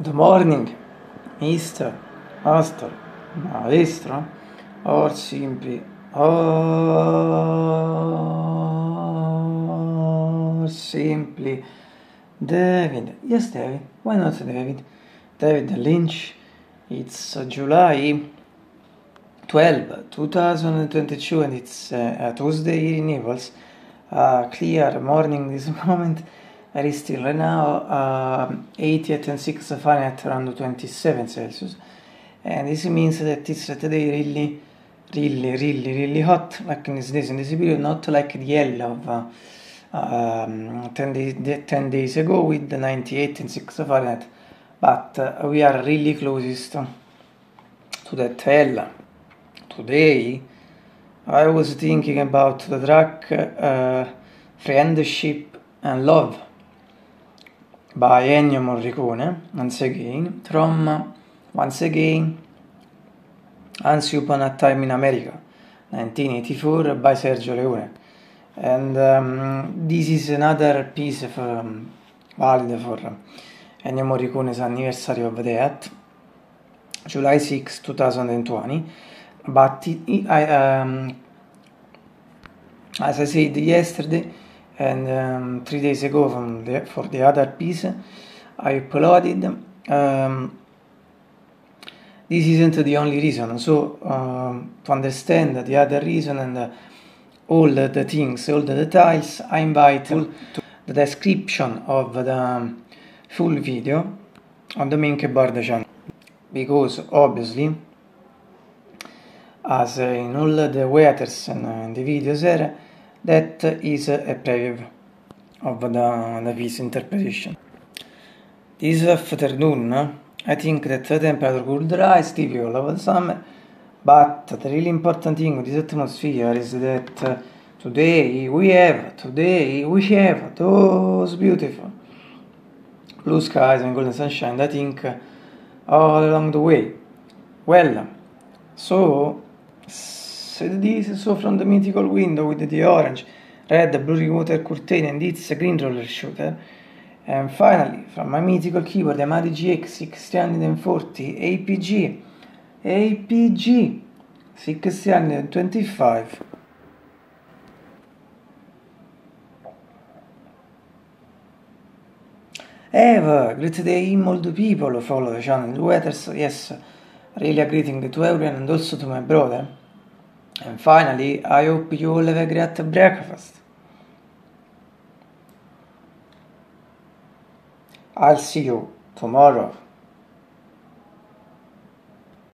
Good morning, mister, master, maestro, or simply, David. Yes, David, why not David? David Lynch, it's July 12, 2022 and it's a Tuesday here in Naples, clear morning this moment. It is still right now 88 and 6 Fahrenheit, around 27 Celsius, and this means that it's today really hot, like in these days in this period, not like the yellow of 10 days ago with 98 and 6 Fahrenheit, but we are really closest to that hell. Today I was thinking about the track Friendship and Love by Ennio Morricone, once again, Once Upon a Time in America, 1984 by Sergio Leone. And this is another piece valid for Ennio Morricone's anniversary of death, July 6, 2020. But as I said yesterday, and 3 days ago for the other piece I uploaded, this isn't the only reason, so to understand the other reason and all the things, all the details, I invite you to the description of the full video on the Mink Bard channel, because obviously, as in all the weathers and the videos here, that is a preview of the piece interpretation. This afternoon, I think that the temperature could rise typical over the summer, but the really important thing with this atmosphere is that today we have those beautiful blue skies and golden sunshine, I think, all along the way. Well, so from the mythical window with the orange, red, blue water curtain and its green roller shooter, and finally from my mythical keyboard, the MADGX 6340 APG 625. Have a great day, all the people who follow the channel, weathers, yes, really a greeting to everyone and also to my brother. And finally, I hope you all have a great breakfast. I'll see you tomorrow.